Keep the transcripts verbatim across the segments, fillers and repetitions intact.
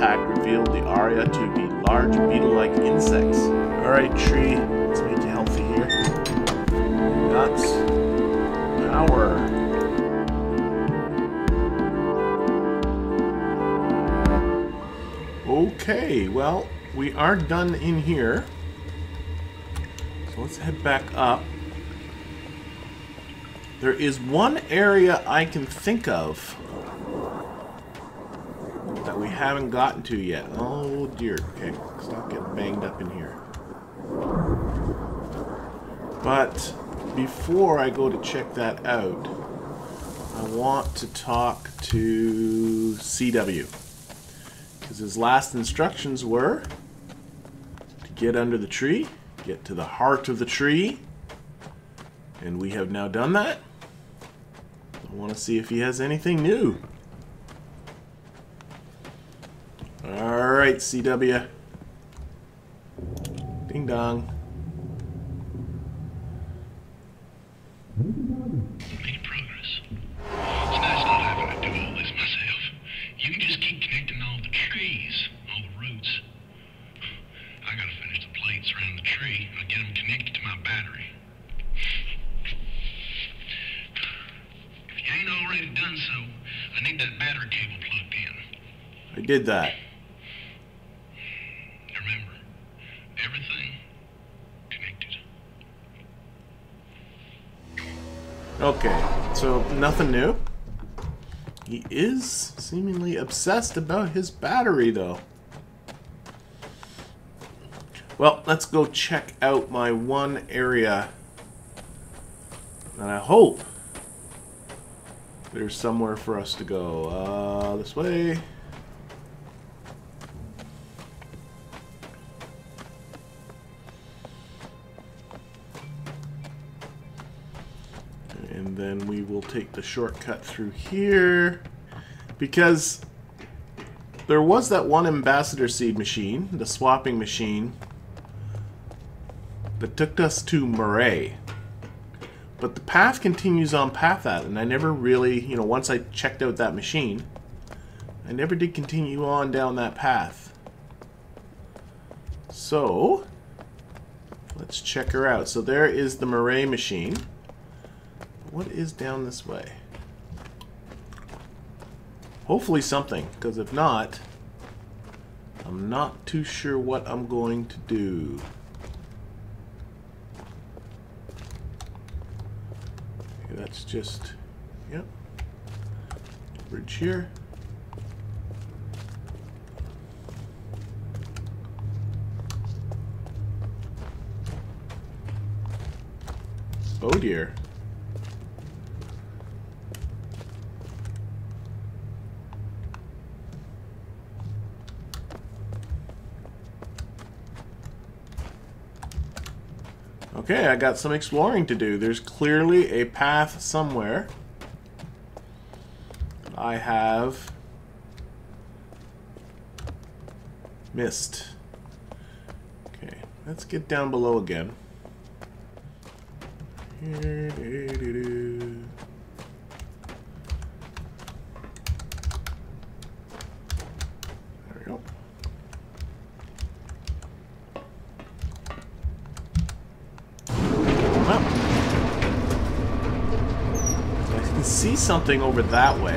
attack revealed the Aria to be large beetle-like insects. Alright, tree. Let's make you healthy here. Nuts. Power. Okay, well, we are done in here. So let's head back up. There is one area I can think of that we haven't gotten to yet. Oh dear. Okay, stop getting banged up in here. But before I go to check that out, I want to talk to C W. Because his last instructions were to get under the tree, get to the heart of the tree, and we have now done that. I want to see if he has anything new. Alright, C W. Ding dong. Making progress. It's nice not having to do all this myself. You just keep connecting all the trees, all the roots. I gotta finish the plates around the tree and get them connected to my battery. If you ain't already done so, I need that battery cable plugged in. I did that. Remember, everything connected. Okay, so nothing new. He is seemingly obsessed about his battery, though. Well, let's go check out my one area. And I hope there's somewhere for us to go. Uh, this way. And then we will take the shortcut through here. Because there was that one ambassador seed machine, the swapping machine, that took us to Arai. But the path continues on path out, and I never really, you know, once I checked out that machine, I never did continue on down that path. So, let's check her out. So there is the Arai machine. What is down this way? Hopefully something, because if not, I'm not too sure what I'm going to do. That's just, yep, bridge here. Oh dear. Okay, I got some exploring to do. There's clearly a path somewhere. I have missed. Okay, let's get down below again. There we go. See something over that way.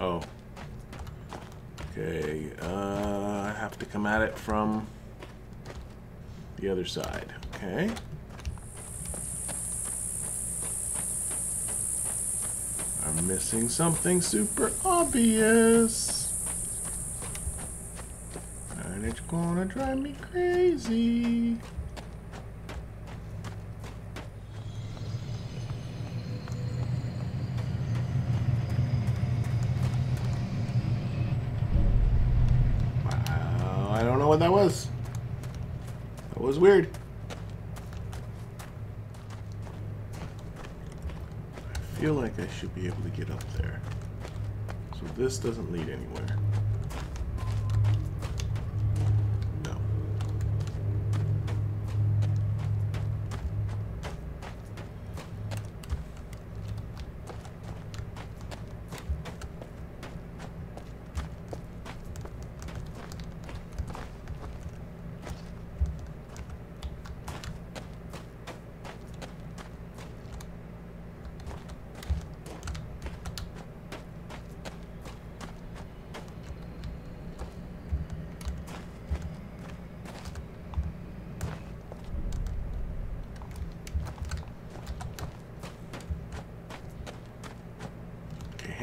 Oh. Okay, uh, I have to come at it from the other side. Okay. I'm missing something super obvious. It's gonna drive me crazy. Wow, I don't know what that was. That was weird. I feel like I should be able to get up there. So this doesn't lead anywhere.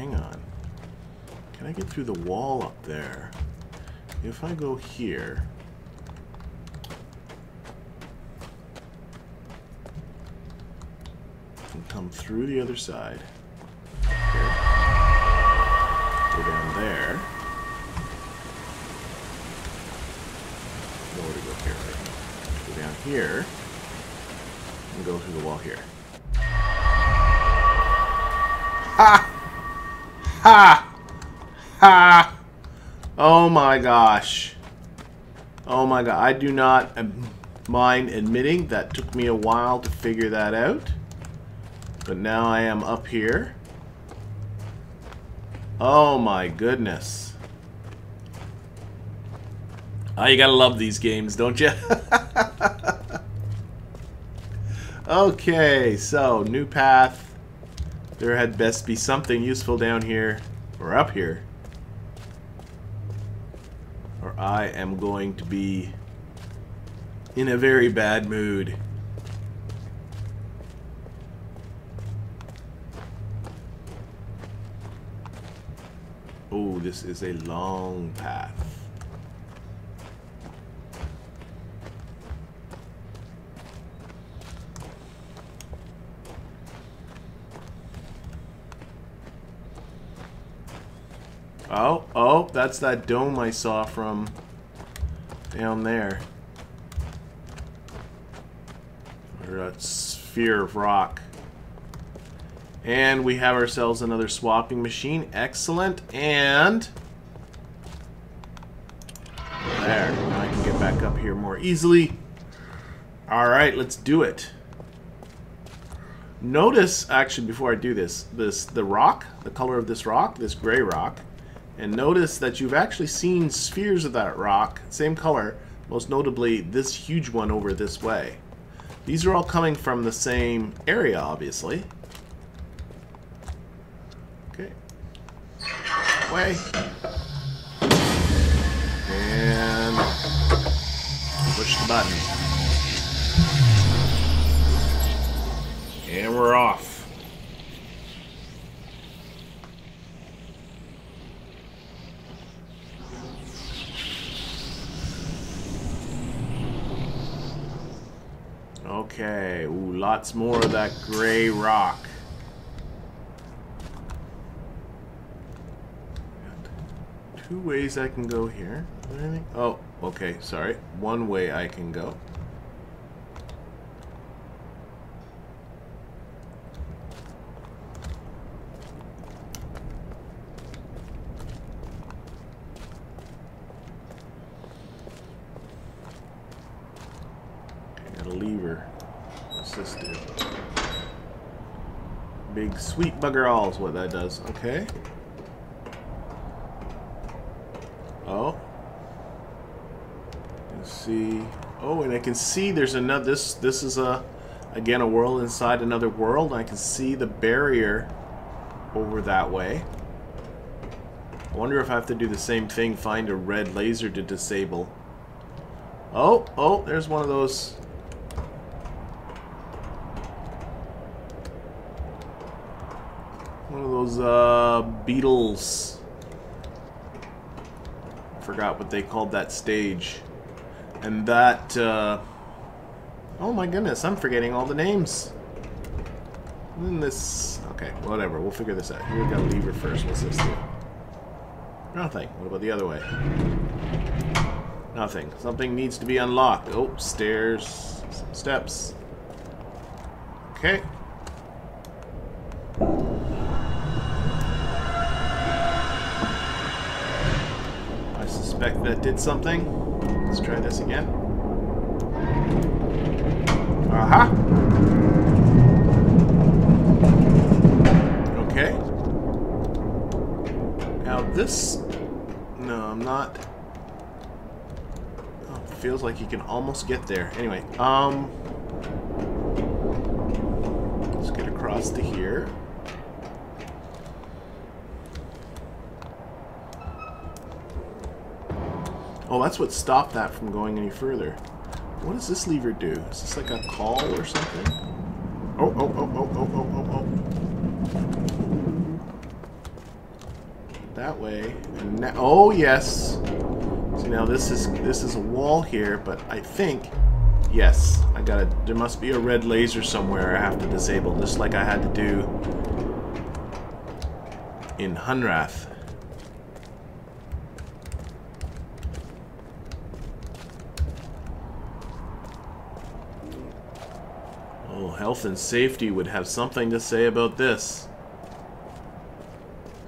hang on. Can I get through the wall up there? If I go here... and come through the other side. Okay. Go down there. Nowhere to go here, right? Go down here. And go through the wall here. Ha! Ha! Ha! Oh my gosh. Oh my god. I do not mind admitting that took me a while to figure that out. But now I am up here. Oh my goodness. Oh, you gotta love these games, don't you? Okay, so new path. There had best be something useful down here, or up here, or I am going to be in a very bad mood. Oh, this is a long path. Oh, oh, that's that dome I saw from down there. Or that sphere of rock. And we have ourselves another swapping machine. Excellent. And... there. Now I can get back up here more easily. Alright, let's do it. Notice, actually, before I do this, this the rock, the color of this rock, this gray rock. And notice that you've actually seen spheres of that rock, same color, most notably this huge one over this way. These are all coming from the same area, obviously. Okay. Way. And push the button. And we're off. Okay, ooh, lots more of that gray rock. Two ways I can go here. Oh, okay, sorry. One way I can go. Sweet bugger all is what that does. Okay. Oh. Let's see. Oh, and I can see there's another. This this is a again a world inside another world. I can see the barrier over that way. I wonder if I have to do the same thing. Find a red laser to disable. Oh, oh, there's one of those. Uh, Beatles. Forgot what they called that stage. And that, uh... oh my goodness, I'm forgetting all the names. And this... okay, whatever, we'll figure this out. Here, we gotta leave her first. What's this do? Nothing. What about the other way? Nothing. Something needs to be unlocked. Oh, stairs. Some steps. Okay. That did something. Let's try this again. Aha! Okay. Now this... no, I'm not... oh, it feels like you can almost get there. Anyway, um... let's get across to here. Oh, that's what stopped that from going any further. What does this lever do? Is this like a call or something? Oh, oh, oh, oh, oh, oh, oh, that way. And now, oh yes. So now this is this is a wall here, but I think yes, I got it. There must be a red laser somewhere I have to disable, just like I had to do in Hunrath. Oh, health and safety would have something to say about this.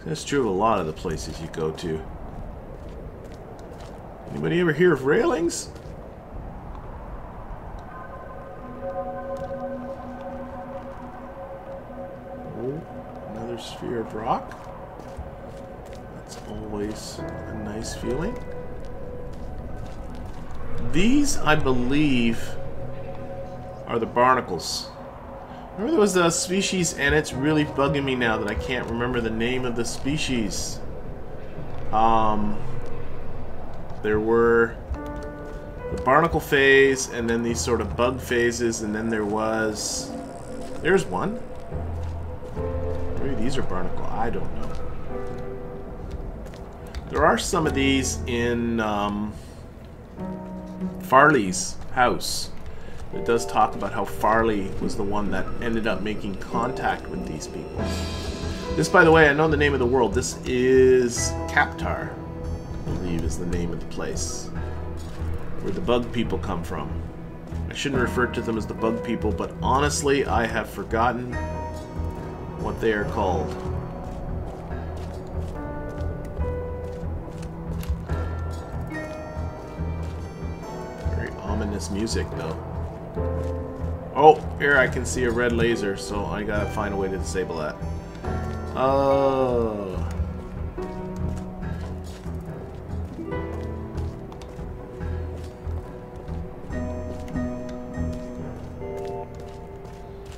That's true of a lot of the places you go to. Anybody ever hear of railings? Oh, another sphere of rock. That's always a nice feeling. These, I believe, are the barnacles. Remember there was a species, and it's really bugging me now that I can't remember the name of the species. Um, there were the barnacle phase, and then these sort of bug phases, and then there was... There's one. Maybe these are barnacle. I don't know. There are some of these in um, Farley's house. It does talk about how Farley was the one that ended up making contact with these people. This, by the way, I know the name of the world. This is Kaptar, I believe, is the name of the place where the bug people come from. I shouldn't refer to them as the bug people, but honestly, I have forgotten what they are called. Very ominous music, though. Oh, here I can see a red laser, so I gotta find a way to disable that. Oh.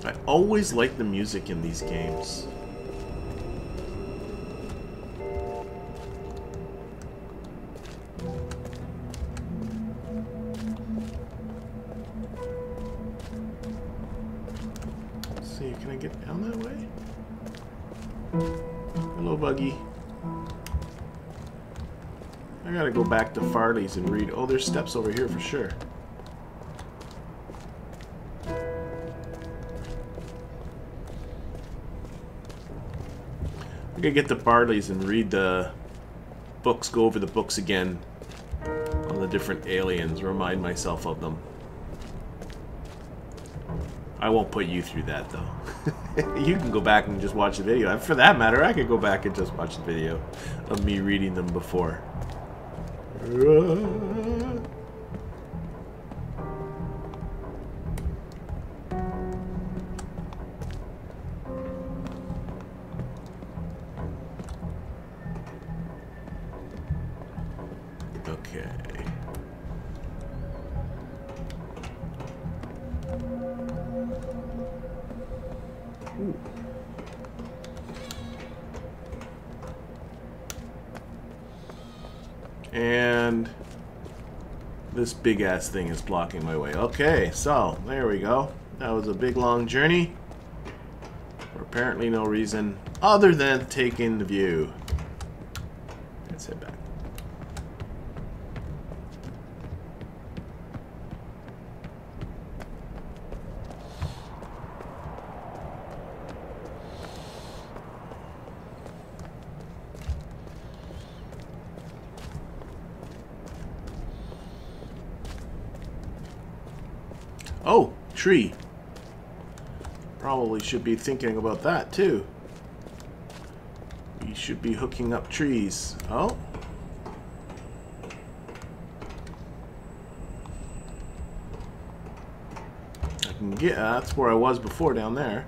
I always like the music in these games. Can I get down that way? Hello, buggy. I gotta go back to Farley's and read. Oh, there's steps over here for sure. I gotta get to Farley's and read the books, go over the books again on the different aliens, remind myself of them. I won't put you through that, though. You can go back and just watch the video. For that matter, I could go back and just watch the video of me reading them before. Okay. Ooh. And this big ass thing is blocking my way. Okay, so there we go. That was a big long journey for apparently no reason other than taking the view. Let's head back. Oh, tree. Probably should be thinking about that too. We should be hooking up trees. Oh. I can get, uh, that's where I was before, down there.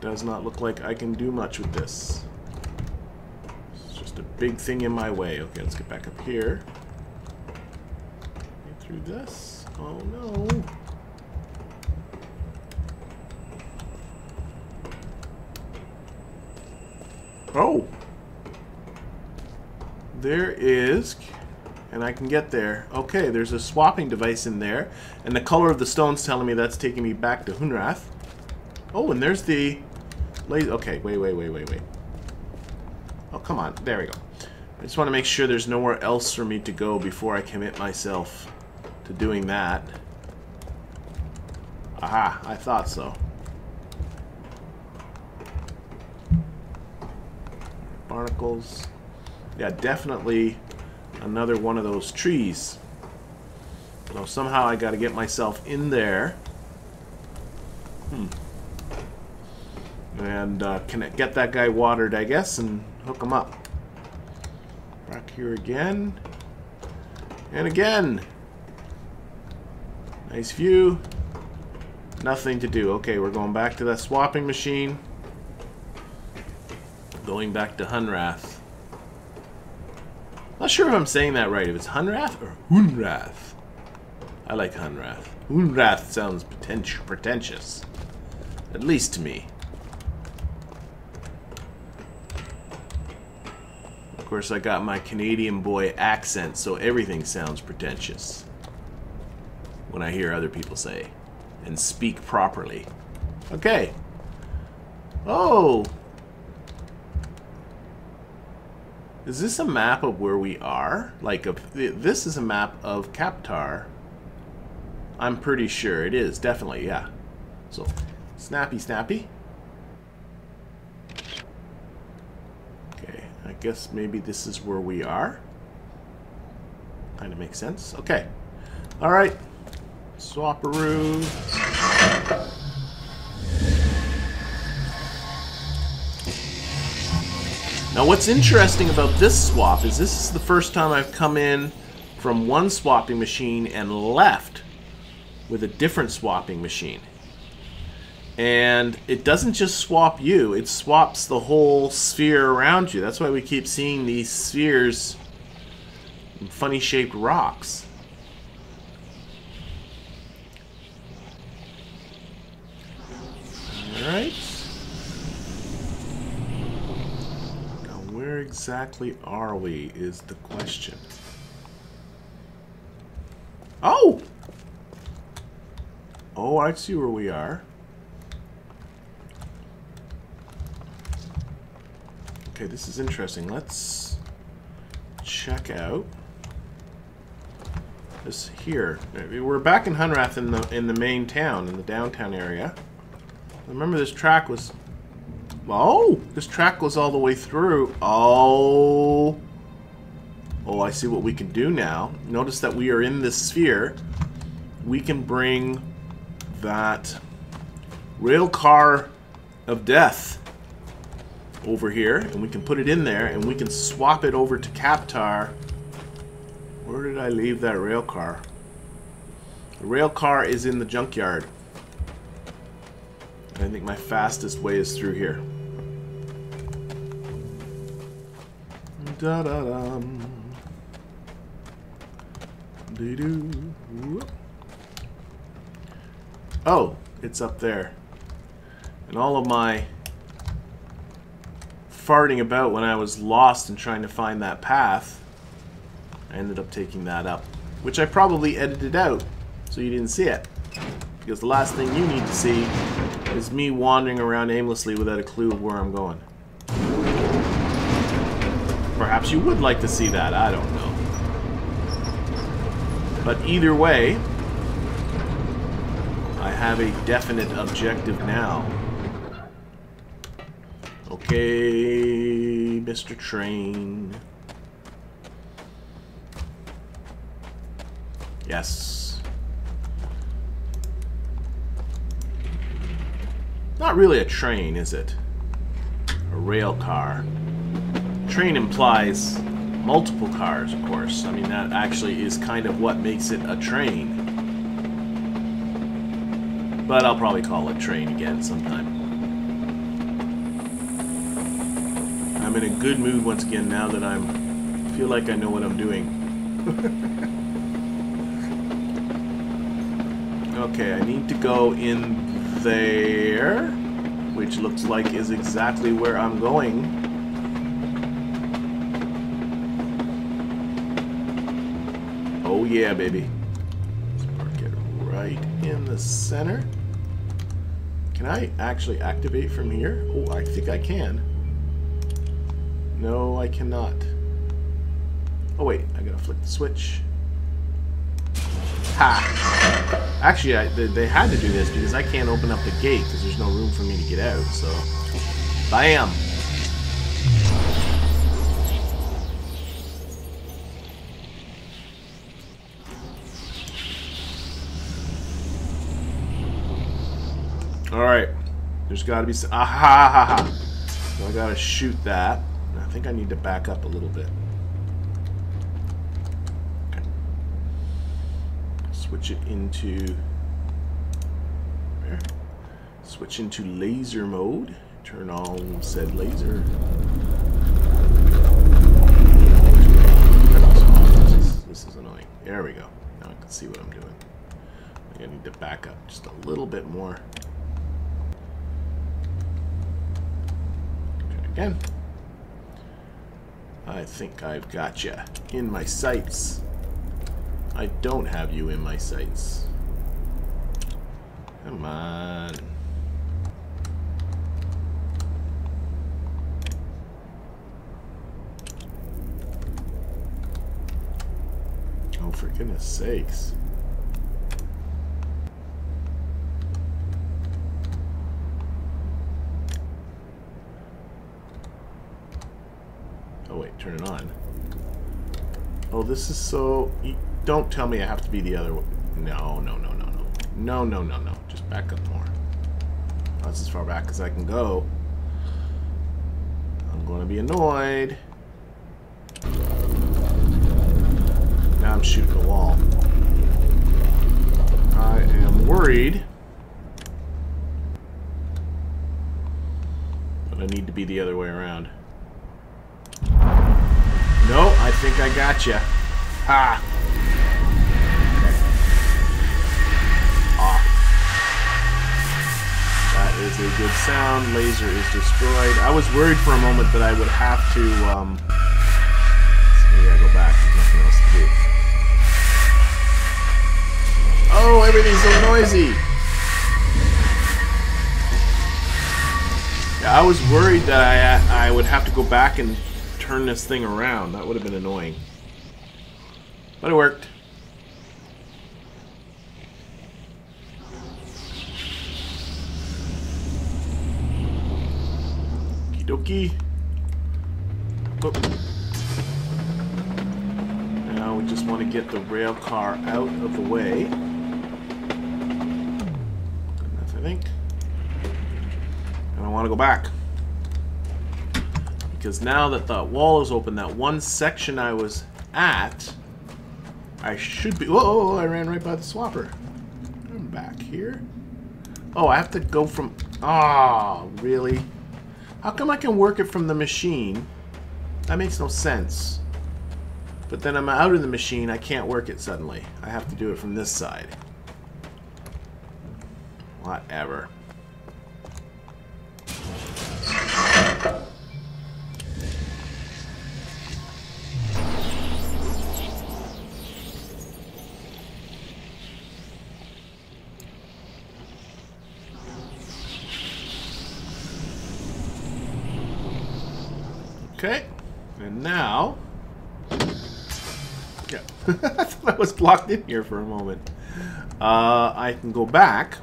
Does not look like I can do much with this. It's just a big thing in my way. Okay, let's get back up here. Through this? Oh no! Oh! There is... and I can get there. Okay, there's a swapping device in there, and the color of the stone's telling me that's taking me back to Hunrath. Oh, and there's the laser. Okay, wait, wait, wait, wait, wait. Oh, come on. There we go. I just want to make sure there's nowhere else for me to go before I commit myself to doing that. Aha, I thought so. Barnacles. Yeah, definitely another one of those trees. So somehow I got to get myself in there. Hmm. And uh, connect, get that guy watered, I guess, and hook him up. Back here again. And again. Nice view. Nothing to do. Okay, we're going back to that swapping machine. Going back to Hunrath. Not sure if I'm saying that right, if it's Hunrath or Hunrath. I like Hunrath. Hunrath sounds pretentious. At least to me. Of course, I got my Canadian boy accent, so everything sounds pretentious when I hear other people say and speak properly. Okay. Oh! Is this a map of where we are? Like, a, this is a map of Kaptar. I'm pretty sure it is, definitely, yeah. So, snappy, snappy. Okay, I guess maybe this is where we are. Kind of makes sense. Okay. All right. Swaparoo. Now what's interesting about this swap is this is the first time I've come in from one swapping machine and left with a different swapping machine. And it doesn't just swap you, it swaps the whole sphere around you. That's why we keep seeing these spheres and funny shaped rocks. Alright. Where exactly are we is the question. Oh! Oh, I see where we are. Okay, this is interesting. Let's check out this here. We're back in Hunrath in the in the main town, in the downtown area. Remember this track was... Oh, this track goes all the way through. Oh. Oh, I see what we can do now. Notice that we are in this sphere. We can bring that rail car of death over here, and we can put it in there, and we can swap it over to Kaptar. Where did I leave that rail car? The rail car is in the junkyard. I think my fastest way is through here. Da da dum. Doo doo. Oh, it's up there. And all of my farting about when I was lost and trying to find that path, I ended up taking that up, which I probably edited out so you didn't see it. Because the last thing you need to see is me wandering around aimlessly without a clue of where I'm going. Perhaps you would like to see that, I don't know. But either way, I have a definite objective now. Okay, Mister Train. Yes. Not really a train, is it? A rail car. Train implies multiple cars, of course. I mean, that actually is kind of what makes it a train. But I'll probably call it train again sometime. I'm in a good mood once again now that I'm... I feel like I know what I'm doing. Okay, I need to go in... there, which looks like is exactly where I'm going. Oh yeah, baby. Let's park it right in the center. Can I actually activate from here? Oh, I think I can. No, I cannot. Oh wait, I gotta flip the switch. Ha! Actually, I, they, they had to do this because I can't open up the gate because there's no room for me to get out, so... Bam! Alright, there's gotta be some... Ah ha ha ha! So I gotta shoot that. I think I need to back up a little bit. Okay. Switch it into... Where? Switch into laser mode. Turn on said laser. This is annoying. There we go. Now I can see what I'm doing. I think I need to back up just a little bit more. Again. I think I've got you in my sights. I don't have you in my sights. Come on. Oh, for goodness sakes. Turn it on. Oh, this is so... You don't tell me I have to be the other one. No, no, no, no, no. No, no, no, no. Just back up more. That's as far back as I can go. I'm going to be annoyed. Now I'm shooting a wall. I am worried. But I need to be the other way around. No, I think I got you. Ha! Ah. That is a good sound. Laser is destroyed. I was worried for a moment that I would have to. Um, maybe I go back. There's nothing else to do. Oh, everything's so noisy. Yeah, I was worried that I I would have to go back and turn this thing around. That would have been annoying. But it worked. Okie dokie. Oh. Now we just want to get the rail car out of the way. Good enough, I think. And I want to go back. Because now that the wall is open, that one section I was at, I should be... Whoa, I ran right by the swapper. I'm back here. Oh, I have to go from... Ah, oh, really? How come I can work it from the machine? That makes no sense. But then I'm out of the machine, I can't work it suddenly. I have to do it from this side. Whatever. Okay, and now, yeah, I thought I was blocked in here for a moment. Uh, I can go back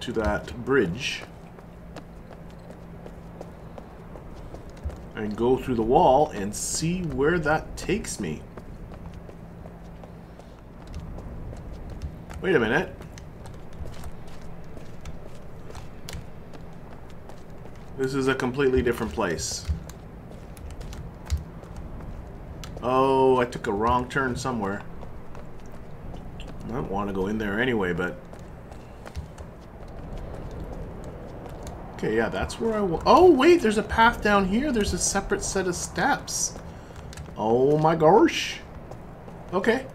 to that bridge and go through the wall and see where that takes me. Wait a minute. This is a completely different place. Oh, I took a wrong turn somewhere. I don't want to go in there anyway, but... Okay, yeah, that's where I want... Oh, wait, there's a path down here. There's a separate set of steps. Oh, my gosh. Okay.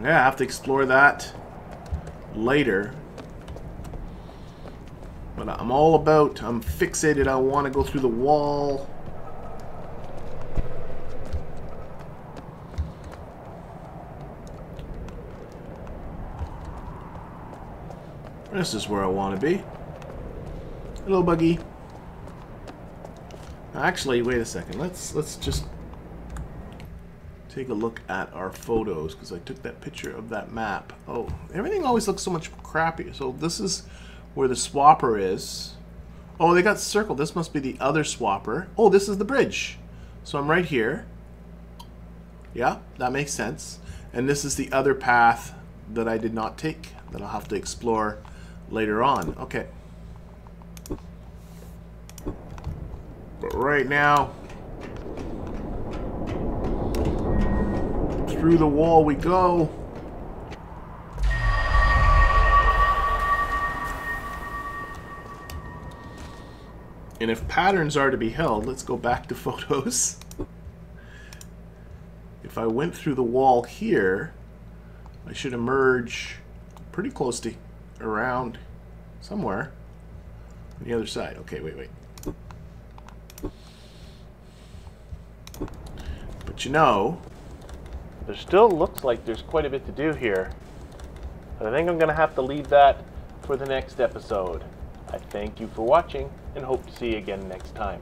Yeah, I have to explore that later. But I'm all about, I'm fixated, I want to go through the wall. This is where I want to be. Hello, buggy. Actually, wait a second. Let's let's just take a look at our photos, because I took that picture of that map. Oh, everything always looks so much crappier. So this is where the swapper is. Oh, they got circled. This must be the other swapper. Oh, this is the bridge. So I'm right here. Yeah, that makes sense. And this is the other path that I did not take, that I'll have to explore later on. Okay. But right now, through the wall we go. And if patterns are to be held, let's go back to photos. If I went through the wall here, I should emerge pretty close to around somewhere on the other side. Okay, wait, wait. But you know, there still looks like there's quite a bit to do here. But I think I'm going to have to leave that for the next episode. I thank you for watching and hope to see you again next time.